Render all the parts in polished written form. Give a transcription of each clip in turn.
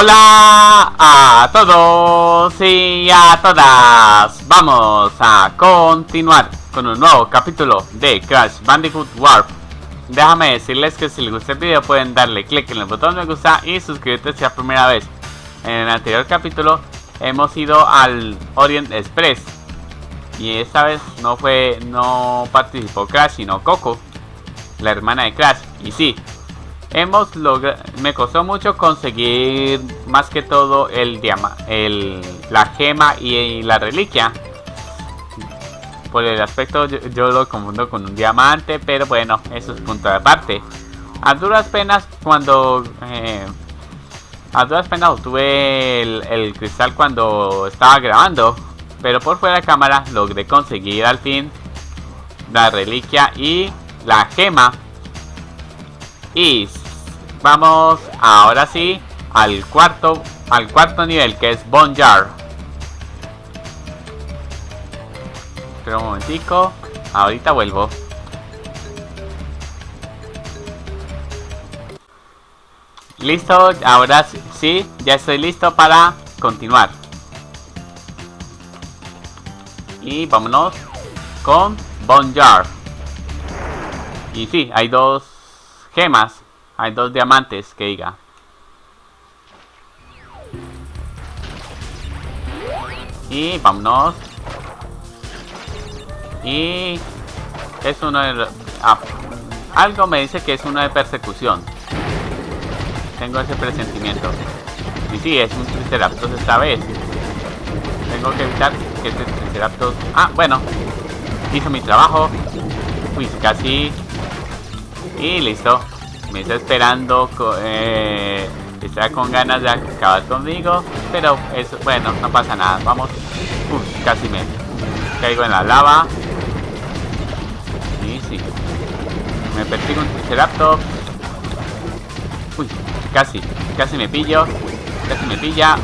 Hola a todos y a todas. Vamos a continuar con un nuevo capítulo de Crash Bandicoot Warped. Déjame decirles que si les gusta el video pueden darle click en el botón me gusta y suscribirte si es la primera vez. En el anterior capítulo hemos ido al Orient Express y esta vez no participó Crash sino Coco, la hermana de Crash. Y sí, hemos logrado, me costó mucho conseguir más que todo la gema y la reliquia. Por el aspecto yo lo confundo con un diamante, pero bueno, eso es punto de aparte. A duras penas obtuve el cristal cuando estaba grabando, pero por fuera de cámara logré conseguir al fin la reliquia y la gema. Y vamos ahora sí al cuarto nivel, que es Bone Yard. Espera un momentico, ahorita vuelvo. Listo, ahora sí, ya estoy listo para continuar. Y vámonos con Bone Yard. Y sí, hay dos gemas, hay dos diamantes que diga. Y vámonos. Y es uno de algo me dice que es uno de persecución. Tengo ese presentimiento. Y sí, es un Triceratops esta vez. Tengo que evitar que este Triceratops... Ah, bueno, hizo mi trabajo. Pues casi... Y listo, me está esperando, está con ganas de acabar conmigo, pero eso, bueno, no pasa nada, vamos. Uf, casi me caigo en la lava. Y sí, me persigue un Triceratops. Uy, casi me pillo, casi me pilla.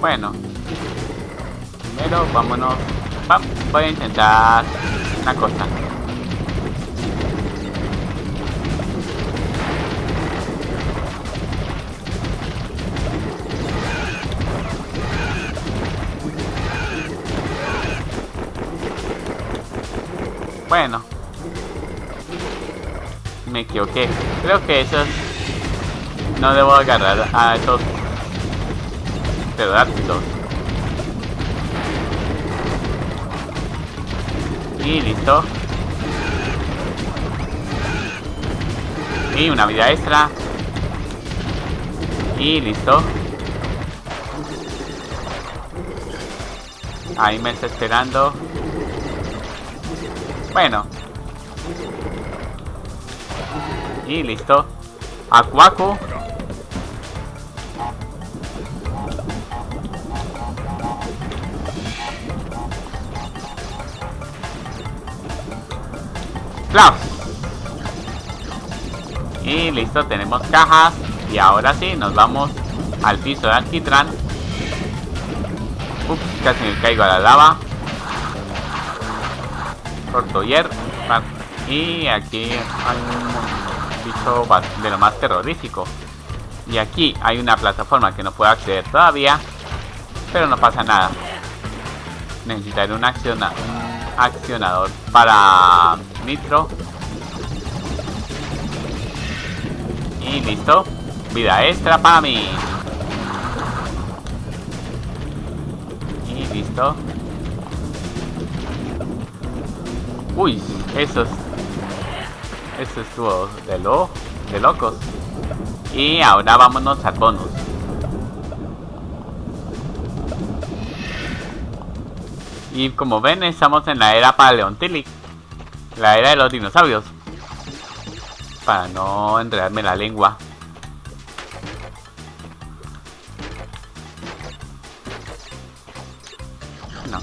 Bueno. Pero vámonos. Voy a intentar una cosa. Bueno, me equivoqué. Creo que esos no debo agarrar a esos pterodáctilos. Y listo. Y una vida extra. Y listo. Ahí me está esperando. Bueno. Y listo. Aku Aku. Y listo, tenemos cajas. Y ahora sí, nos vamos al piso de alquitrán. Ups, casi me caigo a la lava. Cortoyer. Y aquí hay un piso de lo más terrorífico. Y aquí hay una plataforma que no puedo acceder todavía, pero no pasa nada. Necesitaré un accionador para nitro. Y listo, vida extra para mí. Y listo. Uy, eso estuvo de locos. Y ahora vámonos al bonus. Y como ven, estamos en la era paleontílica, la era de los dinosaurios, para no enredarme la lengua. No,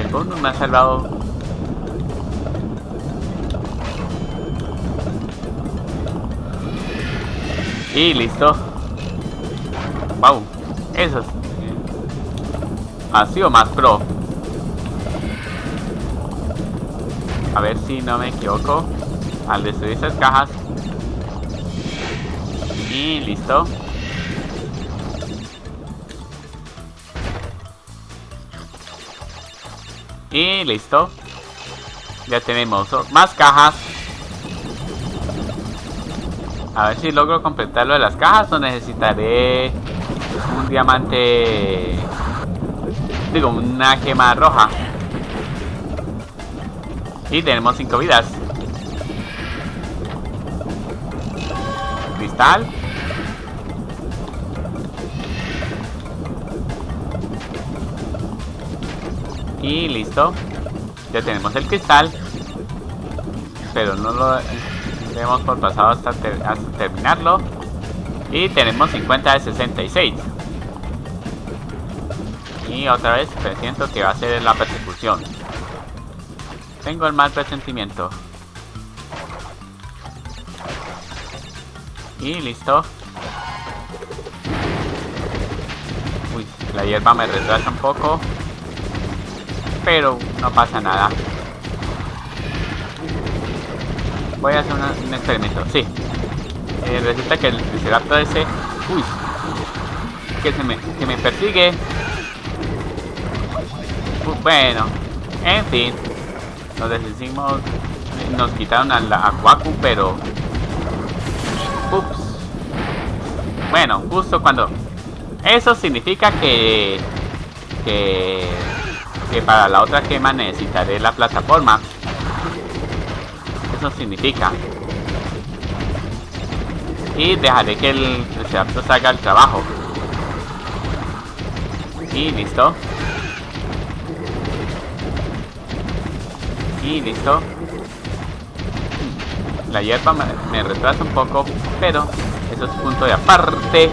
el bonus me ha salvado. Y listo. Wow, eso es, ha sido más pro. A ver si no me equivoco al destruir esas cajas. Y listo. Y listo. Ya tenemos más cajas. A ver si logro completar lo de las cajas o necesitaré un diamante. Digo, una gema roja. Y tenemos 5 vidas. Cristal. Y listo. Ya tenemos el cristal. Pero no lo hemos por pasado hasta terminarlo. Y tenemos 50 de 66. Y otra vez presiento que va a ser la persecución. Tengo el mal presentimiento. Y listo. Uy, la hierba me retrasa un poco. Pero no pasa nada. Voy a hacer un experimento. Sí. Resulta que el triceratops ese... Uy. Que se me persigue. Bueno. En fin. Nos deshicimos. Nos quitaron a la Aku Aku, pero... Ups. Bueno, justo cuando... Eso significa que... Que para la otra gema necesitaré la plataforma. Eso significa. Y dejaré que el Triceratops haga el trabajo. Y listo. Y listo. La hierba me retrasa un poco, pero eso es punto de aparte.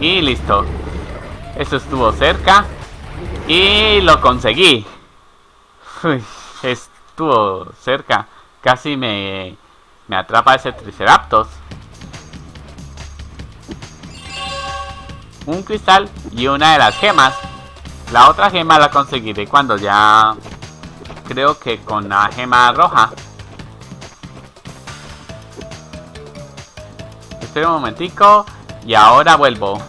Y listo. Eso estuvo cerca. Y lo conseguí. Uy, estuvo cerca. Casi me atrapa ese Triceratops. Un cristal y una de las gemas. La otra gema la conseguiré cuando ya... Creo que con la gema roja. Espera un momentico. Y ahora vuelvo.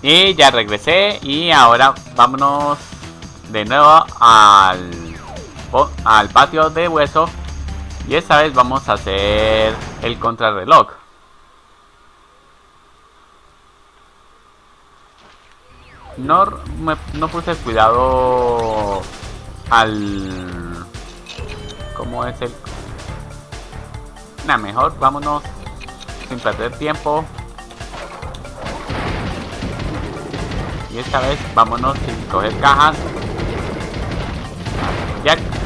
Y ya regresé y ahora vámonos de nuevo al patio de hueso. Y esta vez vamos a hacer el contrarreloj. No puse cuidado al... ¿Cómo es el...? Nah, mejor vámonos sin perder tiempo. Y esta vez vámonos sin coger cajas.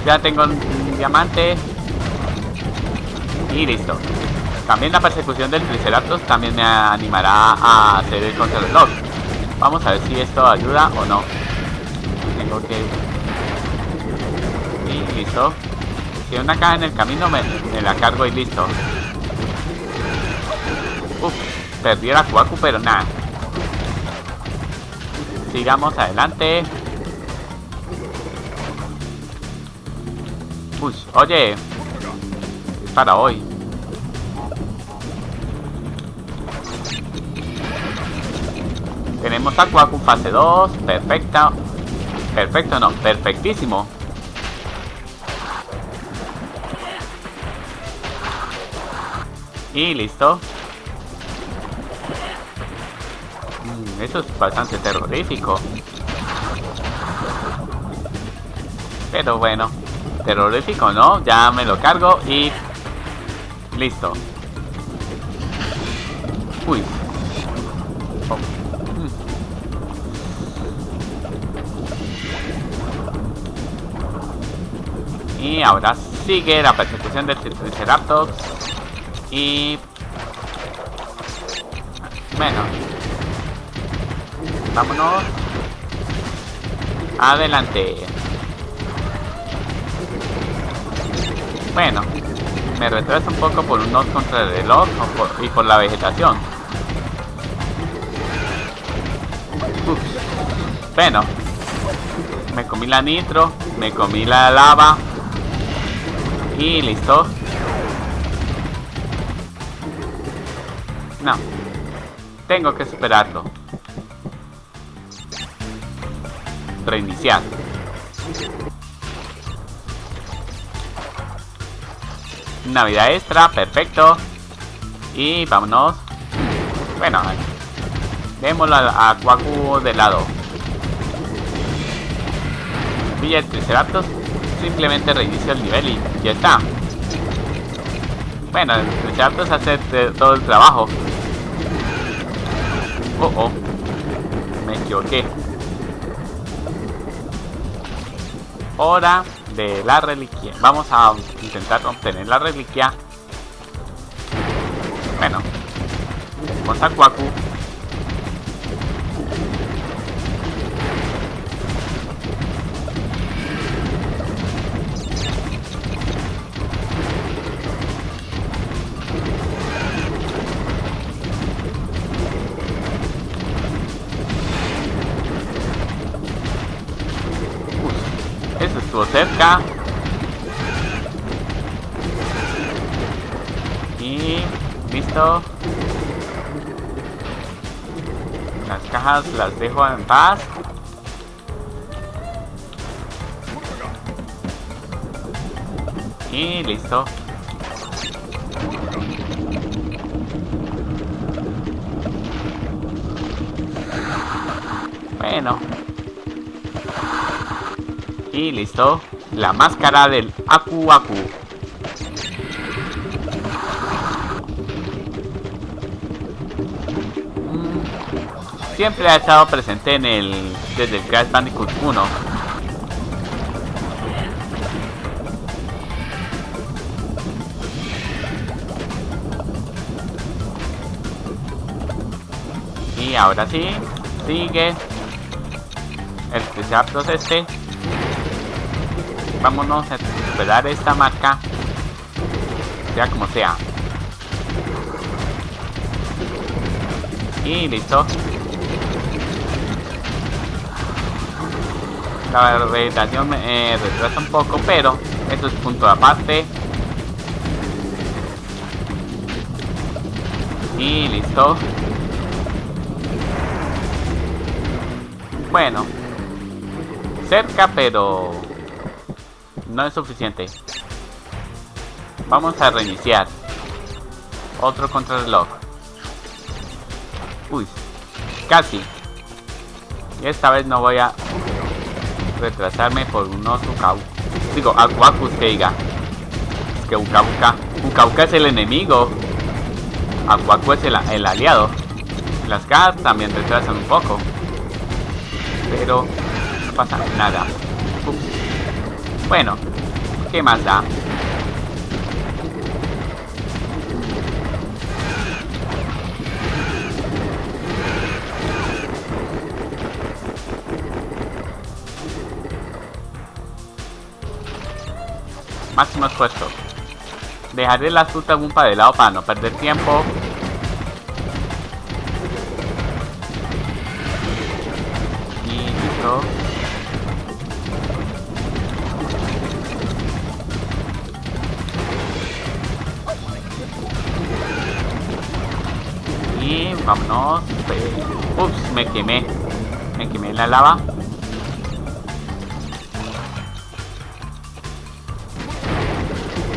Ya tengo un diamante. Y listo. También la persecución del Triceratops también me animará a hacer el contrarreloj. Vamos a ver si esto ayuda o no. Tengo que... Y listo. Si hay una caja en el camino me la cargo y listo. Uf, perdí el Aku Aku, pero nada. Sigamos adelante. Uy, oye. Para hoy. Tenemos Aku Aku fase 2. Perfecta. Perfecto, no. Perfectísimo. Y listo. Eso es bastante terrorífico. Pero bueno. Terrorífico, ¿no? Ya me lo cargo y... Listo. Uy. Oh. Y ahora sigue la persecución del Triceratops. Y... Bueno. Vámonos. Adelante. Bueno. Me retraso un poco por unos contrarreloj y por la vegetación. Bueno, me comí la nitro, me comí la lava y listo. No, tengo que superarlo. Reiniciar. Una vida extra, perfecto. Y vámonos. Bueno, démoslo a Aku Aku de lado. Pilla el Triceratops, simplemente reinicia el nivel y ya está. Bueno, el Triceratops hace todo el trabajo. Oh, oh, me equivoqué. Hora de la reliquia. Vamos a intentar obtener la reliquia. Bueno, vamos a Aku Aku. Cerca y listo, las cajas las dejo en paz. Y listo, bueno. Y listo, la máscara del Aku Aku. Siempre ha estado presente en desde el Crash Bandicoot 1. Y ahora sí, sigue el Triceratops este. Vámonos a superar esta marca, sea como sea. Y listo. La rehabilitación me retrasa un poco, pero eso es punto aparte. Y listo. Bueno, cerca, pero no es suficiente. Vamos a reiniciar. Otro contrarreloj. Uy, casi. Y esta vez no voy a retrasarme por unos Aku Aku, que diga. Es que Uka-Uka es el enemigo. Aku Aku es el aliado. Las gas también retrasan un poco, pero no pasa nada. Bueno, ¿qué más da? Máximo esfuerzo. Dejaré la fruta algún para de lado para no perder tiempo. Y listo. Vámonos. Ups, me quemé. Me quemé en la lava.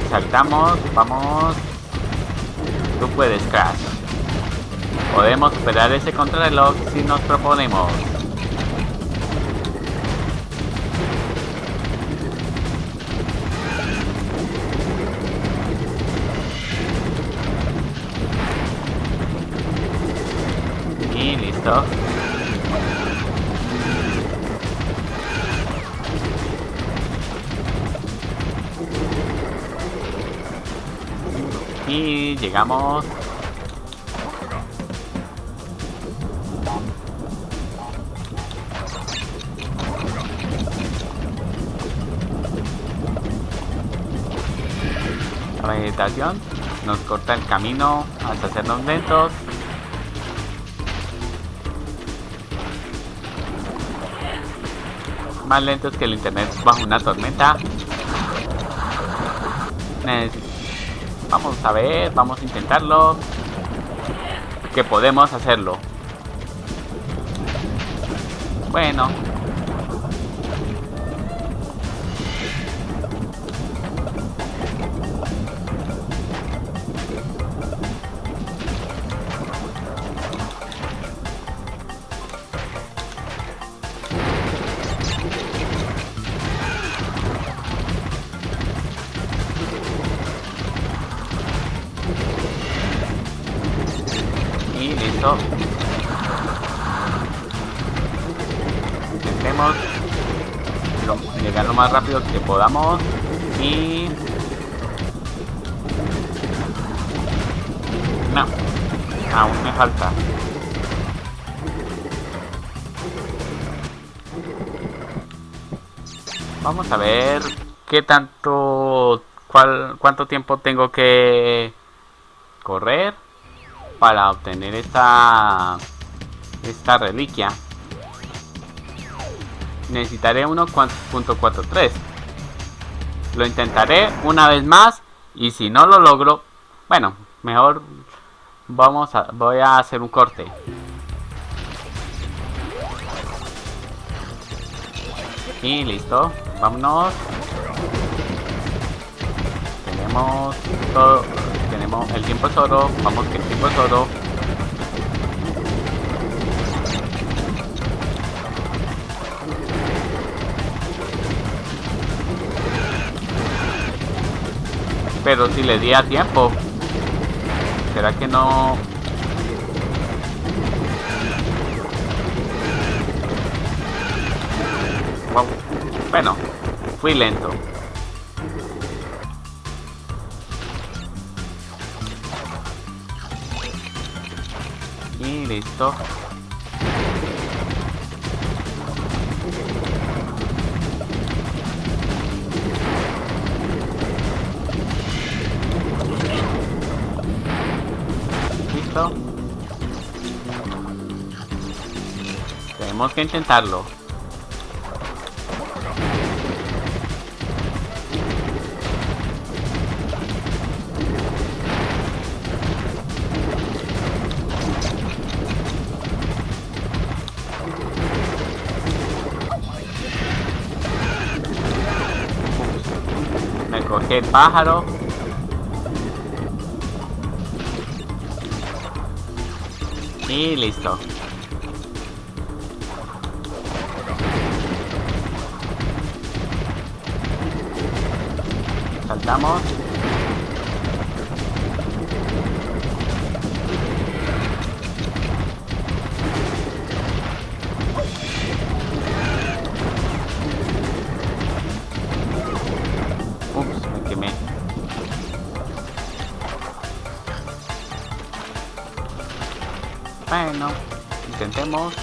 Saltamos, vamos. Tú puedes, Crash. Podemos superar ese contrarreloj si nos proponemos. Y llegamos. La vegetación nos corta el camino hasta hacernos lentos. más lentos que el internet bajo una tormenta. Vamos a ver, vamos a intentarlo. Que podemos hacerlo. Bueno. Intentemos llegar lo más rápido que podamos y no, aún me falta. Vamos a ver qué tanto, cuánto tiempo tengo que correr para obtener esta reliquia. Necesitaré 1.43. Lo intentaré una vez más y si no lo logro, bueno, mejor voy a hacer un corte. Y listo, vámonos. Tenemos todo. El tiempo es oro, vamos que el tiempo es oro. Pero si le di a tiempo, ¿será que no? Bueno, fui lento. Y listo. Listo. Tenemos que intentarlo. Qué pájaro. Y listo. Saltamos. Bueno, intentemos.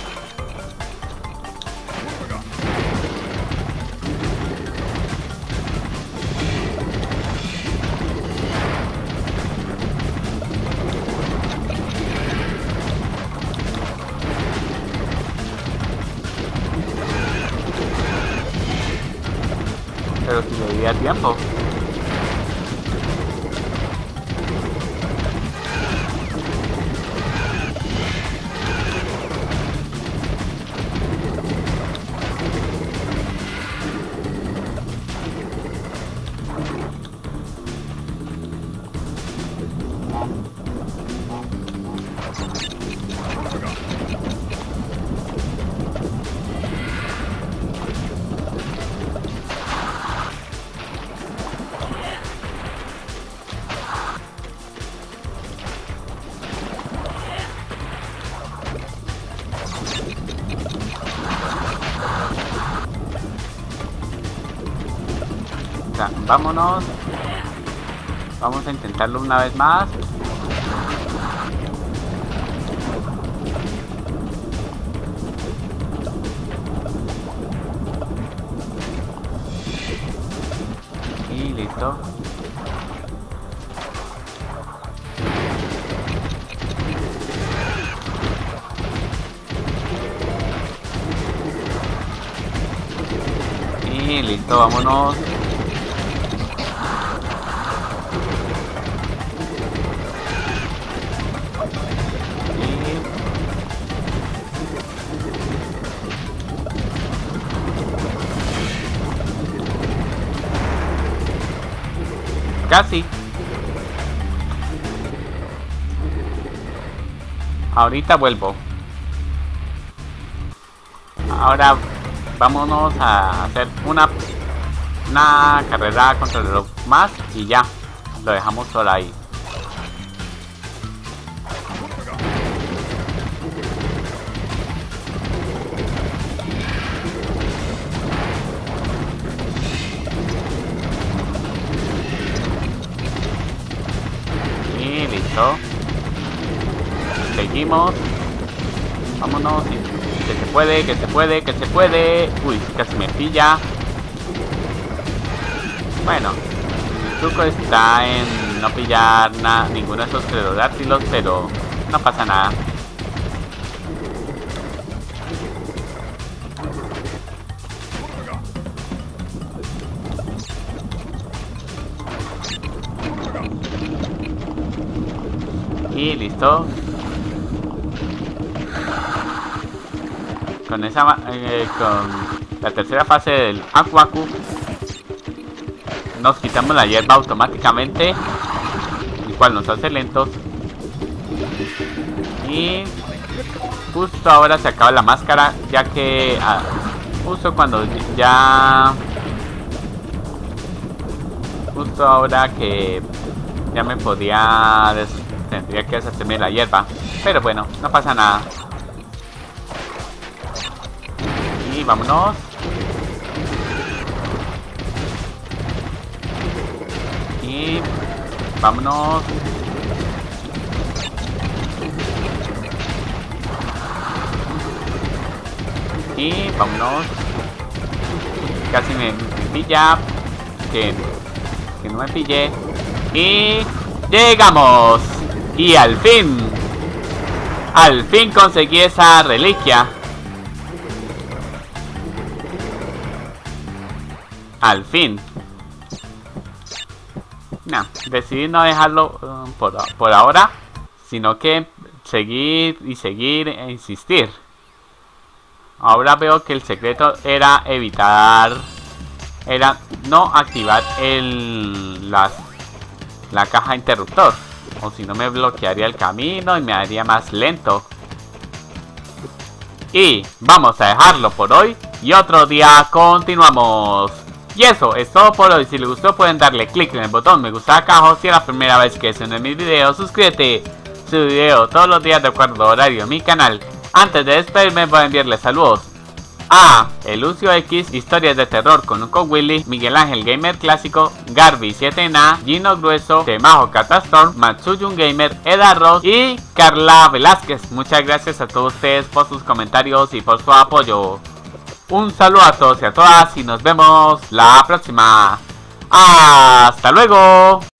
Pero si le di a tiempo. Vámonos. Vamos a intentarlo una vez más. Y listo. Magín, listo, vámonos. Casi. Ahorita vuelvo. Ahora vámonos a hacer una carrera contra el reloj más y ya. Lo dejamos solo ahí. Y listo. Seguimos. Vámonos y... que se puede, que se puede, que se puede. Uy, casi me pilla. Bueno, el truco está en no pillar nada, ninguno de esos pterodáctilos, pero no pasa nada. Y listo. Con esa con la tercera fase del Aku Aku nos quitamos la hierba automáticamente, el cual nos hace lentos. Y justo ahora se acaba la máscara, ya que justo cuando ya justo ahora que ya me podía tendría que deshacerme la hierba, pero bueno, no pasa nada. Vámonos. Y vámonos. Y vámonos. Casi me pilla. Que no me pille. Y llegamos. Y al fin. Al fin conseguí esa reliquia. Al fin. Nah, decidí no dejarlo por ahora, sino que seguir y seguir e insistir. Ahora veo que el secreto era evitar, era no activar la caja interruptor, o si no me bloquearía el camino y me haría más lento. Y vamos a dejarlo por hoy y otro día continuamos. Y eso es todo por hoy. Si les gustó pueden darle click en el botón me gusta acá. Si es la primera vez que ves uno de mis videos, suscríbete. Subo video todos los días de acuerdo al horario en mi canal. Antes de despedirme voy a enviarles saludos a Elucio X, Historias de Terror con Uco Willy, Miguel Ángel Gamer Clásico, Garby7NA, Gino Grueso, Temajo Catastorm, Matsuyun Gamer, Edarros y Carla Velázquez. Muchas gracias a todos ustedes por sus comentarios y por su apoyo. Un saludo a todos y a todas y nos vemos la próxima. ¡Hasta luego!